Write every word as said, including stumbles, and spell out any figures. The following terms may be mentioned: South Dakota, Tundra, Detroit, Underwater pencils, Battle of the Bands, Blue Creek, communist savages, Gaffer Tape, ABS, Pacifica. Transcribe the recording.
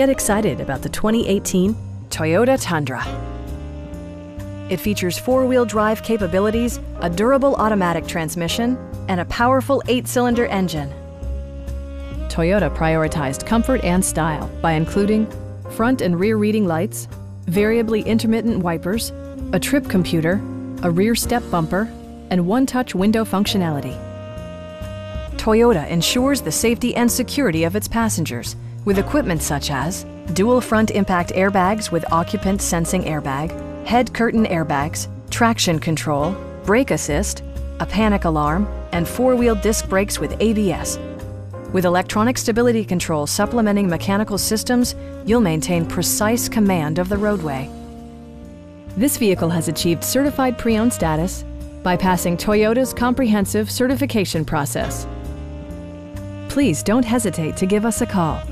Get excited about the twenty eighteen Toyota Tundra. It features four-wheel drive capabilities, a durable automatic transmission, and a powerful eight-cylinder engine. Toyota prioritized comfort and style by including front and rear reading lights, variably intermittent wipers, a trip computer, a rear step bumper, and one-touch window functionality. Toyota ensures the safety and security of its passengers with equipment such as dual front impact airbags with occupant sensing airbag, head curtain airbags, traction control, brake assist, a panic alarm, and four-wheel disc brakes with A B S. With electronic stability control supplementing mechanical systems, you'll maintain precise command of the roadway. This vehicle has achieved certified pre-owned status by passing Toyota's comprehensive certification process. Please don't hesitate to give us a call.